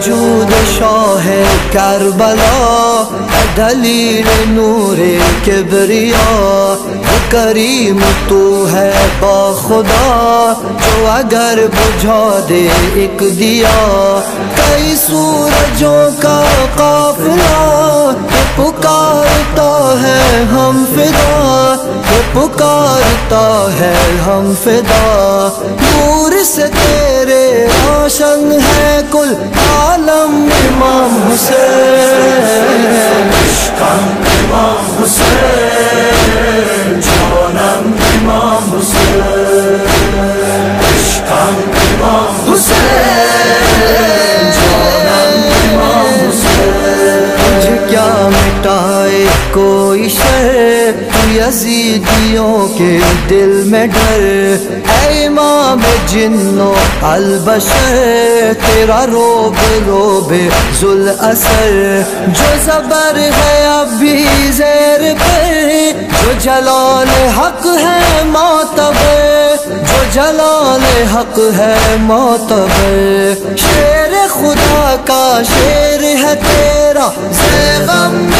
वजूद शाह करबला दलील नूरे किबरिया करीम तू है बा खुदा जो अगर बुझा दे एक दिया कई सूरजों का काफिला ये पुकारता है हम फिदा ये पुकारता है हम फिदा नूर से तेरे रोशन है कुल आलम इमाम हुसैन इमाम हुसैन जानम इमाम हुसैन इश्क़ान इमाम हुसैन जानम इमाम हुसैन तुझे क्या मिटाए कोई शर यज़ीदियों के दिल में डर ऐ इमाम जिन्नो अलबशर तेरा रोब रोबे जुल असर जो ज़बर है अभी ज़ेर पर जो जलाल हक है मातबर जो जलाल हक है मातबर शेर खुदा का शेर है तेरा ज़ैगम